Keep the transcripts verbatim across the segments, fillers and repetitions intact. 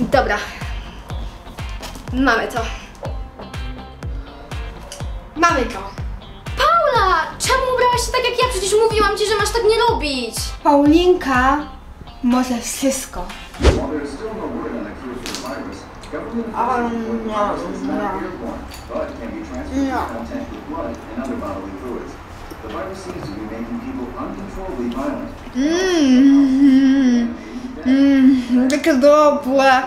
Dobra, mamy to. Mamy to. Paula, czemu ubrałaś się tak jak ja? Przecież mówiłam ci, że masz tak nie robić. Paulinka może wszystko. Mmm, mmm, takie dobre.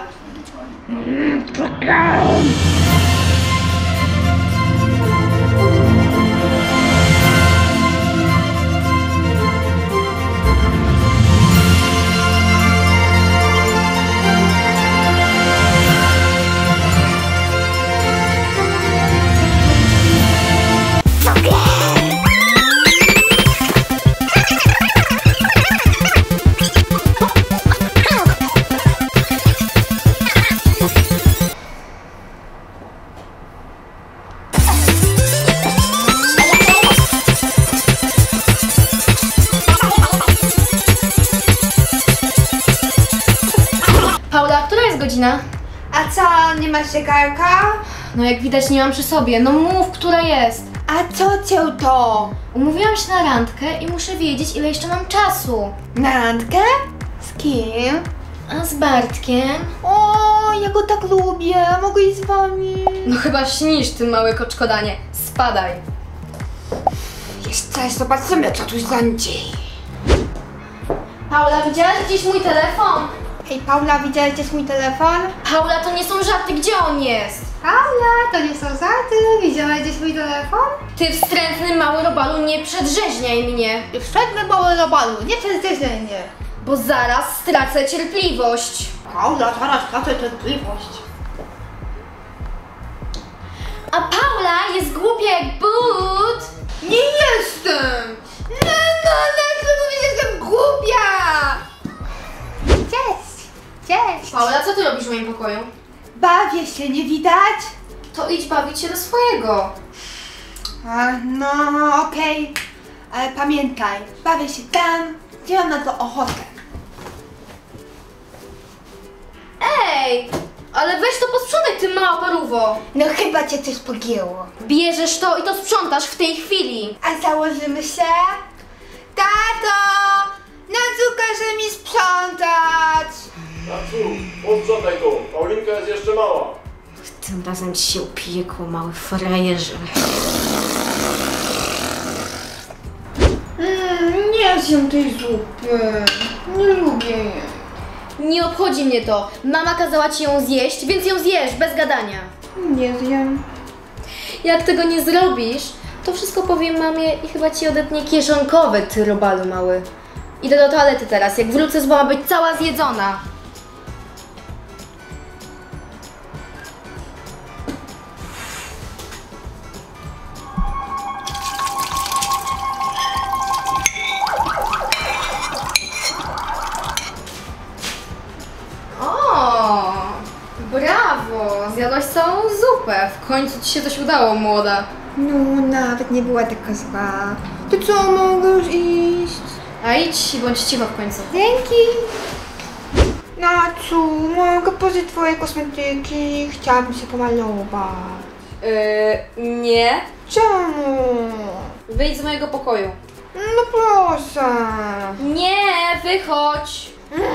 Godzina. A co, nie masz zegarka? No jak widać nie mam przy sobie, no mów, która jest. A co cię to? Umówiłam się na randkę i muszę wiedzieć, ile jeszcze mam czasu. Na randkę? Z kim? A z Bartkiem. O, ja go tak lubię, mogę iść z wami. No chyba śnisz, ty małe koczkodanie, spadaj. Jeszcze zobaczymy, co tu zadzieje. Paula, widziałaś gdzieś mój telefon? Ej, Paula, widziałeś gdzieś mój telefon? Paula, to nie są żarty, gdzie on jest? Paula, to nie są żarty, widziałeś gdzieś mój telefon? Ty wstrętny mały robalu, nie przedrzeźniaj mnie! Ty wstrętny mały robalu, nie przedrzeźniaj mnie! Bo zaraz stracę cierpliwość! Paula, zaraz stracę cierpliwość! A Paula jest głupia jak but! Nie jestem! No, no, no, mówisz, że jestem głupia! Cześć! Cześć! Paula, co ty robisz w moim pokoju? Bawię się, nie widać? To idź bawić się do swojego. A, no, okej. Okay. Ale pamiętaj, bawię się tam, gdzie mam na to ochotę. Ej! Ale weź to posprzątaj, ty mała parówo. No chyba cię coś pogięło. Bierzesz to i to sprzątasz w tej chwili. A założymy się? Tato! Nazuka, że mi sprzątać! Tacu, odprzątaj to. Paulinka jest jeszcze mała. Tym razem ci się upije koło mały frajerze. Mm, nie zjem tej zupy. Nie lubię jej. Nie obchodzi mnie to. Mama kazała ci ją zjeść, więc ją zjesz, bez gadania. Nie zjem. Jak tego nie zrobisz, to wszystko powiem mamie i chyba ci odetnie kieszonkowe, ty robalu mały. Idę do toalety teraz. Jak wrócę, to ma być cała zjedzona. Zjadłaś całą zupę. W końcu ci się coś udało, młoda. No, nawet nie była taka zła. To co, mogę już iść? A idź i bądź cicho w końcu. Dzięki. Nacu, mogę pożyć twoje kosmetyki? Chciałabym się pomalować. Yy, nie. Czemu? Wyjdź z mojego pokoju. No proszę. Nie, wychodź. Mm.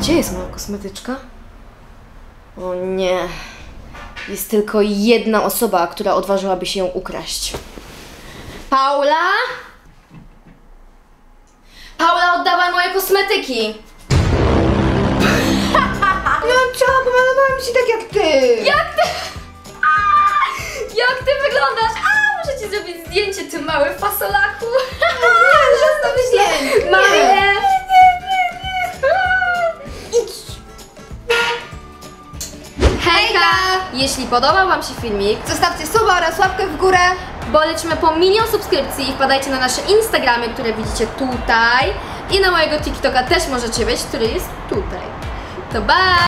Gdzie jest moja kosmetyczka? O nie. Jest tylko jedna osoba, która odważyłaby się ją ukraść. Paula? Paula, oddawaj moje kosmetyki! No co? Pomalowałam się tak jak ty! Jak ty? Aaaa! Jak ty wyglądasz? A, muszę ci zrobić zdjęcie, ty mały fasolaku! Nie, nie, nie! Hej, Hejka! Jeśli podobał wam się filmik, zostawcie suba oraz łapkę w górę, bo lecimy po milion subskrypcji i wpadajcie na nasze Instagramy, które widzicie tutaj, i na mojego TikToka też możecie wejść, który jest tutaj. To bye!